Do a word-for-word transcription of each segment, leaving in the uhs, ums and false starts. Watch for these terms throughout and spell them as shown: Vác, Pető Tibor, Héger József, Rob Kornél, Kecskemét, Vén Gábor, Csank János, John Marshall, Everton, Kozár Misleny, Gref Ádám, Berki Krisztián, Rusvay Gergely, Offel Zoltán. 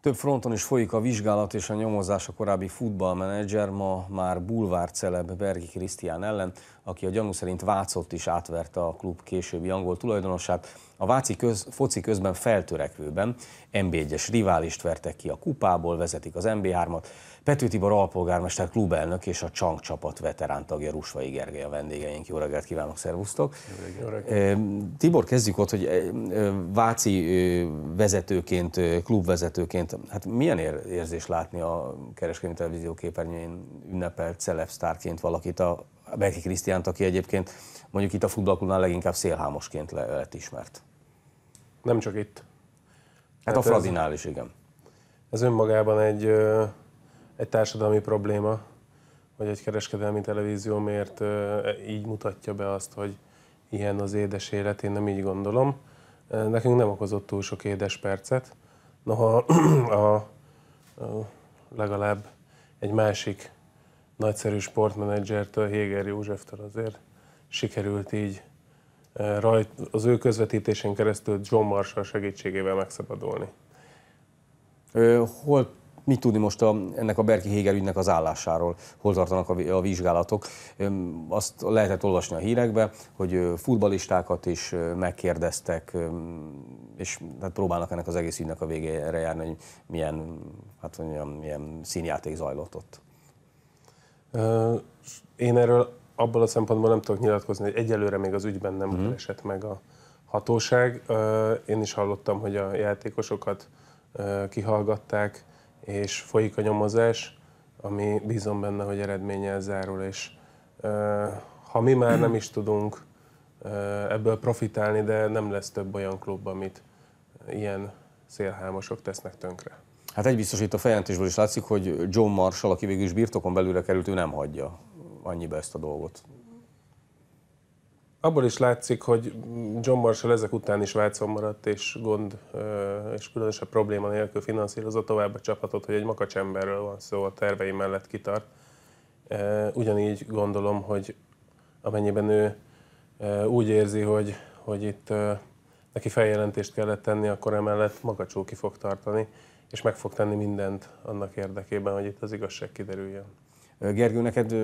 Több fronton is folyik a vizsgálat és a nyomozás a korábbi futballmenedzser, ma már bulvárceleb Berki Krisztián ellen, aki a gyanú szerint Vácot is átverte a klub későbbi angol tulajdonosát. A váci köz, foci közben feltörekvőben en bé egyes riválist vertek ki a kupából, vezetik az en bé hármat. Pető Tibor alpolgármester, klubelnök és a Csank csapat veterántagja Rusvay Gergely a vendégeink. Jó reggelt kívánok, szervusztok! Jó reggelt. Tibor, kezdjük ott, hogy váci vezetőként, klubvezetőként, hát milyen érzés látni a Kereskedelmi Televízió képernyőjén ünnepelt celebsztárként valakit, a Berki Krisztiánt, aki egyébként mondjuk itt a futballklubnál leginkább szélhámosként lett ismert. Nem csak itt. Hát, hát a Fradinál is, igen. Ez önmagában egy, egy társadalmi probléma, hogy egy kereskedelmi televízió miért így mutatja be azt, hogy ilyen az édes élet, én nem így gondolom. Nekünk nem okozott túl sok édes percet. Noha a, a, legalább egy másik nagyszerű sportmenedzsertől, Héger Józseftől azért sikerült így rajt, az ő közvetítésén keresztül John Marshall segítségével megszabadulni. Ö, hol, mit tudni most a, ennek a Berki Héger ügynek az állásáról? Hol tartanak a, a vizsgálatok? Ö, azt lehetett olvasni a hírekbe, hogy futballistákat is megkérdeztek, és hát próbálnak ennek az egész ügynek a végére járni, hogy milyen, hát, hogy milyen színjáték zajlott ott. Én erről abból a szempontból nem tudok nyilatkozni, hogy egyelőre még az ügyben nem mm. keresett meg a hatóság. Én is hallottam, hogy a játékosokat kihallgatták, és folyik a nyomozás, ami bízom benne, hogy eredménnyel zárul. És ha mi már nem is tudunk ebből profitálni, de nem lesz több olyan klub, amit ilyen szélhámosok tesznek tönkre. Hát egy biztos, itt a feljelentésből is látszik, hogy John Marshall, aki végül is birtokon belülre került, ő nem hagyja annyiba ezt a dolgot. Abból is látszik, hogy John Marshall ezek után is Vácon maradt, és gond és különösebb probléma nélkül finanszírozza tovább a csapatot, hogy egy makacs emberről van szó, a tervei mellett kitart. Ugyanígy gondolom, hogy amennyiben ő úgy érzi, hogy, hogy itt neki feljelentést kellett tenni, akkor emellett makacsul ki fog tartani, és meg fog tenni mindent annak érdekében, hogy itt az igazság kiderüljön. Gergő, neked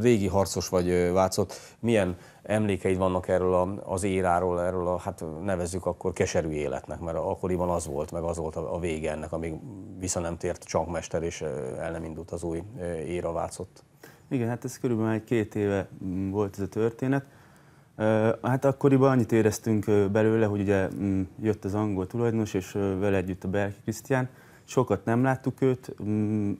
régi harcos vagy Vácot. Milyen emlékeid vannak erről az éráról, erről a, hát nevezzük akkor keserű életnek, mert akkoriban az volt, meg az volt a vége ennek, amíg vissza nem tért Csankmester, és el nem indult az új éra Vácot. Igen, hát ez körülbelül már két éve volt ez a történet. Hát akkoriban annyit éreztünk belőle, hogy ugye jött az angol tulajdonos, és vele együtt a Berki Krisztián. Sokat nem láttuk őt,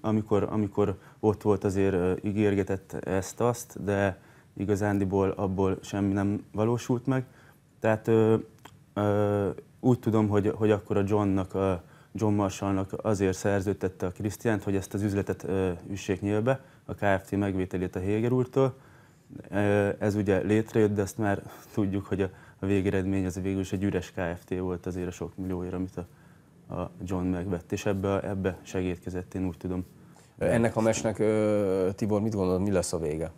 amikor, amikor ott volt, azért ígérgetett ezt-azt, de igazándiból abból semmi nem valósult meg. Tehát ö, ö, úgy tudom, hogy, hogy akkor a Johnnak, a John Marshallnak azért szerződtette a Krisztiánt, hogy ezt az üzletet ö, üssék nyílbe, a Kft. Megvételét a Héger úrtól. Ez ugye létrejött, de ezt már tudjuk, hogy a végeredmény az végül is egy üres Kft. Volt azért a sok millióért, amit a John megvett, és ebbe, ebbe segítkezett, én úgy tudom. Ennek a mesnek, Tibor, mit gondolod, mi lesz a vége?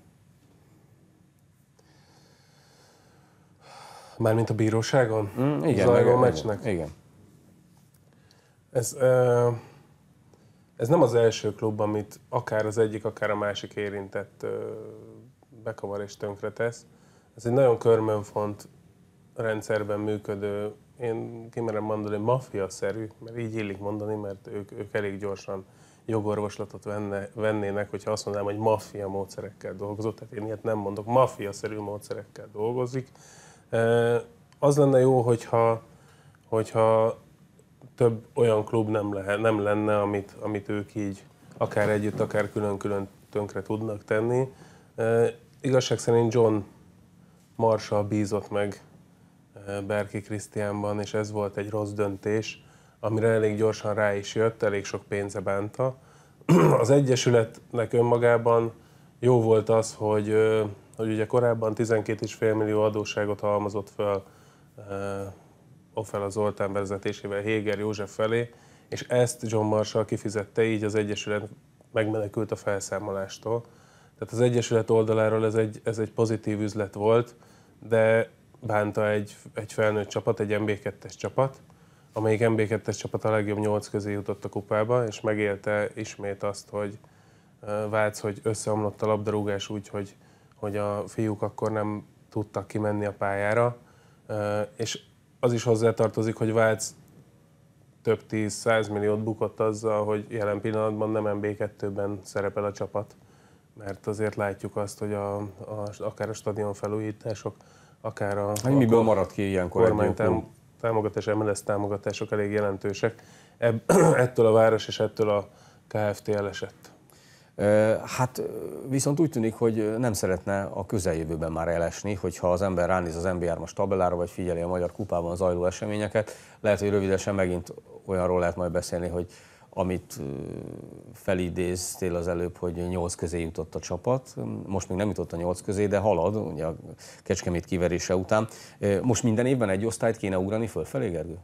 Mármint a bíróságon? Mm, igen. Zajló a meccsnek? Igen. Ez, ez nem az első klub, amit akár az egyik, akár a másik érintett bekavar és tönkretesz. Ez egy nagyon körmönfont rendszerben működő, én kimerem mondani, mafiaszerű, mert így illik mondani, mert ők, ők elég gyorsan jogorvoslatot venne, vennének, hogyha azt mondanám, hogy maffia módszerekkel dolgozott. Tehát én ilyet nem mondok, mafiaszerű módszerekkel dolgozik. Az lenne jó, hogyha, hogyha több olyan klub nem, lehet, nem lenne, amit, amit ők így akár együtt, akár külön-külön tönkre tudnak tenni. Igazság szerint John Marshall bízott meg Berki Krisztiánban, és ez volt egy rossz döntés, amire elég gyorsan rá is jött, elég sok pénze bánta. Az egyesületnek önmagában jó volt az, hogy, hogy ugye korábban tizenkét egész öt millió adósságot halmozott fel Offel Zoltán vezetésével Héger József felé, és ezt John Marshall kifizette, így az egyesület megmenekült a felszámolástól. Tehát az egyesület oldaláról ez egy, ez egy pozitív üzlet volt, de bánta egy, egy felnőtt csapat, egy en bé kettes csapat, amelyik en bé kettes csapat a legjobb nyolc közé jutott a kupába, és megélte ismét azt, hogy Vác, hogy összeomlott a labdarúgás úgy, hogy, hogy a fiúk akkor nem tudtak kimenni a pályára, és az is hozzátartozik, hogy Vác több tíz-száz milliót bukott azzal, hogy jelen pillanatban nem en bé kettőben szerepel a csapat, mert azért látjuk azt, hogy a, a, akár a stadion felújítások, akár a, a miből maradt ki ilyenkor kormánytám, támogatás, em el es támogatások elég jelentősek. Ebb, ettől a város és ettől a ká ef té elesett. Hát viszont úgy tűnik, hogy nem szeretne a közeljövőben már elesni, hogyha az ember ránéz az en bé hármas tabellára, vagy figyeli a Magyar Kupában zajló eseményeket. Lehet, hogy rövidesen megint olyanról lehet majd beszélni, hogy amit felidéztél az előbb, hogy nyolc közé jutott a csapat. Most még nem jutott a nyolc közé, de halad, ugye a Kecskemét kiverése után. Most minden évben egy osztályt kéne ugrani fölfelé, Gergő?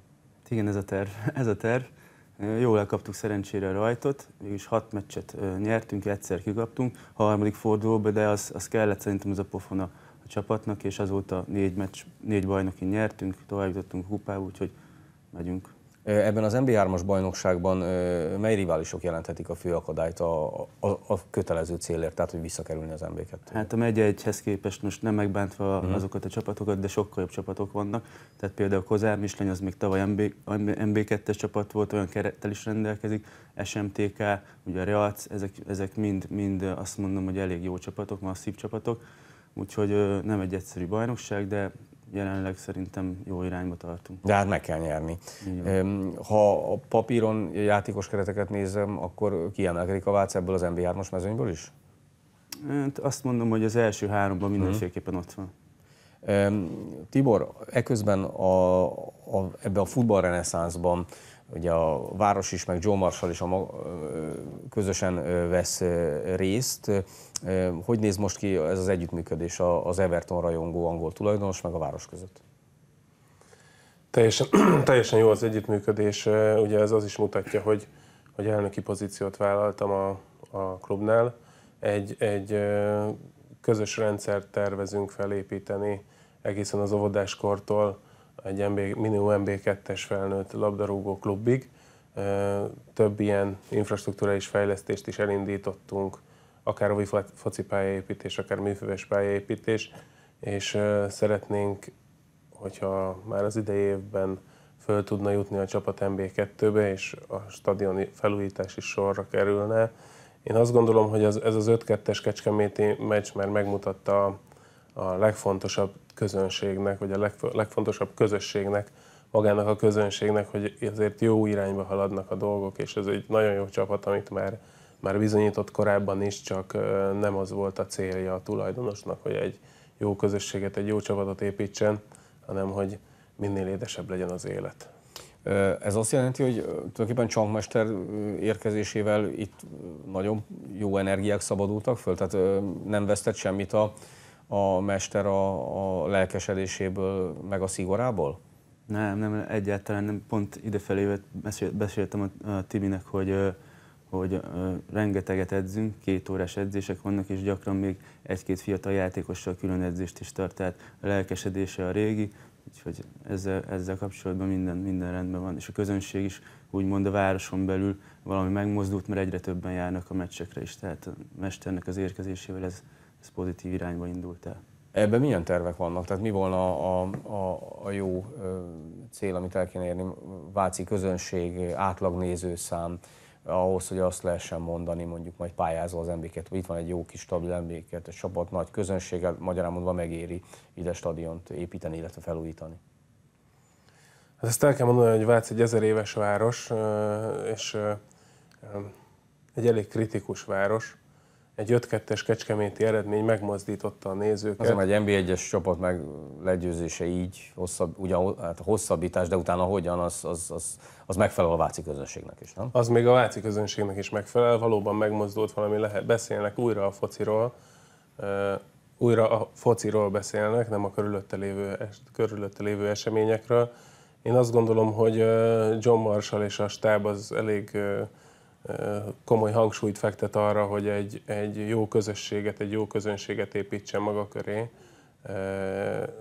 Igen, ez a terv. Ez a terv. Jól elkaptuk szerencsére a rajtot, mégis hat meccset nyertünk, egyszer kikaptunk a harmadik fordulóba, de az, az kellett szerintem az a pofon a, a csapatnak, és azóta négy meccs, négy bajnokin nyertünk, továbbjutottunk a kupába, úgyhogy megyünk. Ebben az en bé hármas bajnokságban mely riválisok jelenthetik a fő akadályt a, a, a kötelező célért, tehát hogy visszakerülni az en bé kettőbe? Hát a megye egyhez képest most nem megbántva hmm. azokat a csapatokat, de sokkal jobb csapatok vannak. Tehát például Kozár Misleny, az még tavaly en bé kettes csapat volt, olyan kerettel is rendelkezik, es em té ká, ugye a Reac, ezek, ezek mind, mind azt mondom, hogy elég jó csapatok, masszív csapatok, úgyhogy nem egy egyszerű bajnokság, de jelenleg szerintem jó irányba tartunk. De hát meg kell nyerni. Ha a papíron játékos kereteket nézem, akkor kiemelkedik a Vác ebből az en bé hármas mezőnyből is? Hát azt mondom, hogy az első háromban mindenféleképpen ott van. Tibor, eközben a, a, ebbe a futballreneszánszban ugye a város is, meg John Marshall is a ma, közösen vesz részt. Hogy néz most ki ez az együttműködés az Everton rajongó angol tulajdonos, meg a város között? Teljesen, teljesen jó az együttműködés. Ugye ez az is mutatja, hogy, hogy elnöki pozíciót vállaltam a, a klubnál. Egy, egy közös rendszert tervezünk felépíteni egészen az óvodáskortól egy minimum en bé kettes felnőtt labdarúgó klubig. Több ilyen infrastruktúrális fejlesztést is elindítottunk, akár új focipályaépítés, akár műfüves pályaépítés, és szeretnénk, hogyha már az idei évben föl tudna jutni a csapat en bé kettőbe, és a stadion felújítás is sorra kerülne. Én azt gondolom, hogy ez az öt kettes kecskeméti meccs már megmutatta a legfontosabb közönségnek, vagy a legfontosabb közösségnek, magának a közönségnek, hogy ezért jó irányba haladnak a dolgok, és ez egy nagyon jó csapat, amit már, már bizonyított korábban is, csak nem az volt a célja a tulajdonosnak, hogy egy jó közösséget, egy jó csapatot építsen, hanem hogy minél édesebb legyen az élet. Ez azt jelenti, hogy tulajdonképpen Csankmester érkezésével itt nagyon jó energiák szabadultak föl, tehát nem vesztett semmit a a mester a, a lelkesedéséből, meg a szigorából? Nem, nem, egyáltalán nem. Pont idefelé beszéltem a, a Tibinek, hogy, hogy rengeteget edzünk, két órás edzések vannak, és gyakran még egy-két fiatal játékossal külön edzést is tart, tehát a lelkesedése a régi, úgyhogy ezzel, ezzel kapcsolatban minden, minden rendben van, és a közönség is úgymond a városon belül valami megmozdult, mert egyre többen járnak a meccsekre is, tehát a mesternek az érkezésével ez ez pozitív irányba indult el. Ebben milyen tervek vannak? Tehát mi volna a, a, a jó cél, amit el kéne érni? Váci közönség, átlag nézőszám, ahhoz, hogy azt lehessen mondani, mondjuk majd pályázol az en bé kettőt, itt van egy jó kis stabil en bé kettes csapat, nagy közönséggel, magyarán mondva megéri ide stadiont építeni, illetve felújítani. Hát ezt el kell mondani, hogy Vác egy ezer éves város, és egy elég kritikus város. Egy öt kettes kecskeméti eredmény megmozdította a nézőket. Azon egy en bé egyes csapat meg legyőzése így, hosszabb, ugyan, hát hosszabbítás, de utána hogyan, az, az, az, az megfelel a váci közönségnek is, nem? Az még a váci közönségnek is megfelel, valóban megmozdult valami, lehet, beszélnek újra a fociról, újra a fociról beszélnek, nem a körülötte lévő, körülötte lévő eseményekről. Én azt gondolom, hogy John Marshall és a stáb az elég komoly hangsúlyt fektet arra, hogy egy, egy jó közösséget, egy jó közönséget építsen maga köré.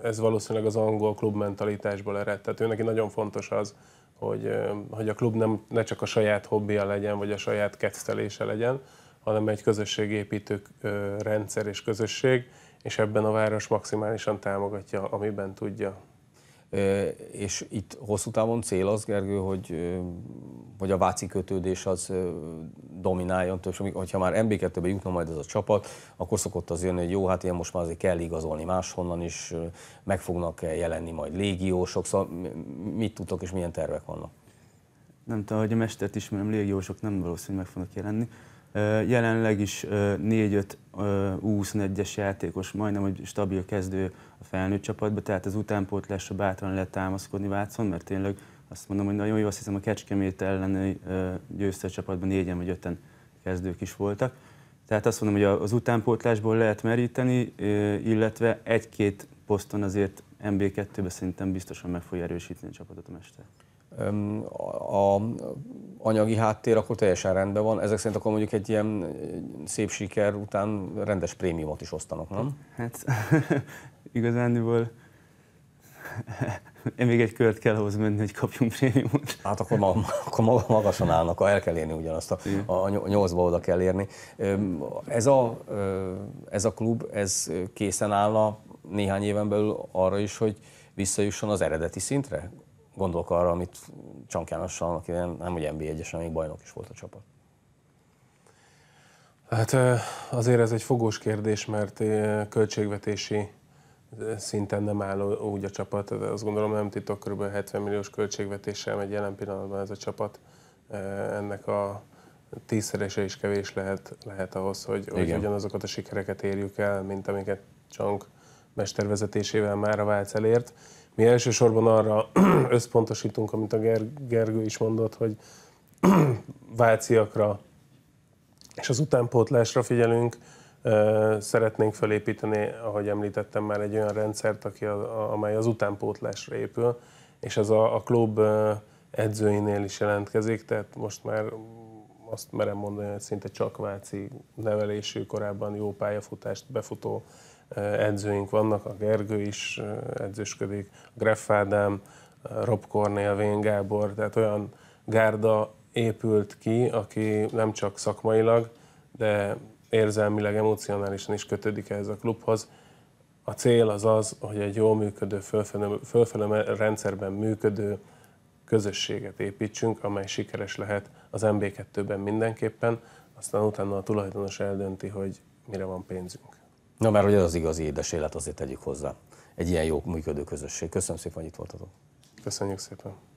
Ez valószínűleg az angol klub mentalitásból ered. Tehát ő neki nagyon fontos az, hogy, hogy a klub nem, ne csak a saját hobbija legyen, vagy a saját kettelése legyen, hanem egy közösségépítő rendszer és közösség, és ebben a város maximálisan támogatja, amiben tudja. És itt hosszú távon cél az, Gergő, hogy, hogy a váci kötődés az domináljon több. Hogyha már en bé kettőbe jutna majd ez a csapat, akkor szokott az jönni, hogy jó, hát ilyen most már azért kell igazolni máshonnan is, meg fognak jelenni majd légiósok, szóval mit tudtok és milyen tervek vannak? Nem tudom, hogy a mestert ismerem, légiósok nem valószínű, meg fognak jelenni. Jelenleg is négy-öt U huszonegyes játékos, majdnem hogy stabil kezdő a felnőtt csapatban, tehát az utánpótlásra bátran lehet támaszkodni Vácon, mert tényleg azt mondom, hogy nagyon jó, azt hiszem a Kecskemét elleni győztes csapatban négyen vagy öten kezdők is voltak. Tehát azt mondom, hogy az utánpótlásból lehet meríteni, illetve egy-két poszton azért en bé kettőbe szerintem biztosan meg fogja erősíteni a csapatot a mester. A anyagi háttér akkor teljesen rendben van, ezek szerint akkor mondjuk egy ilyen szép siker után rendes prémiumot is osztanak, nem? Hát igazániból én még egy kört kell ahhoz menni, hogy kapjunk prémiumot. Hát akkor, ma, akkor maga, magasan állnak, el kell érni ugyanazt, a, a nyolcba oda kell érni. Ez a, ez a klub, ez készen állna néhány éven belül arra is, hogy visszajusson az eredeti szintre? Gondolok arra, amit Csank Jánossal, aki nem hogy en bé egyesen, még bajnok is volt a csapat. Hát azért ez egy fogós kérdés, mert költségvetési szinten nem áll úgy a csapat. Azt gondolom nem titok, kb. hetven milliós költségvetéssel megy jelen pillanatban ez a csapat. Ennek a tízszerese is kevés lehet, lehet ahhoz, hogy, hogy ugyanazokat a sikereket érjük el, mint amiket Csank mestervezetésével már a Vác elért. Mi elsősorban arra összpontosítunk, amit a Ger- Gergő is mondott, hogy váciakra és az utánpótlásra figyelünk. Szeretnénk felépíteni, ahogy említettem már, egy olyan rendszert, aki a, amely az utánpótlásra épül, és ez a, a klub edzőinél is jelentkezik, tehát most már azt merem mondani, hogy szinte csak váci nevelésű, korábban jó pályafutást befutó edzőink vannak, a Gergő is edzősködik, Gref Ádám, Rob Kornél, Vén Gábor, tehát olyan gárda épült ki, aki nem csak szakmailag, de érzelmileg, emocionálisan is kötődik ehhez a klubhoz. A cél az az, hogy egy jól működő, fölfele rendszerben működő közösséget építsünk, amely sikeres lehet az en bé kettőben mindenképpen, aztán utána a tulajdonos eldönti, hogy mire van pénzünk. Na, mert hogy ez az igazi édes élet, azért tegyük hozzá. Egy ilyen jó működő közösség. Köszönöm szépen, hogy itt voltatok. Köszönjük szépen.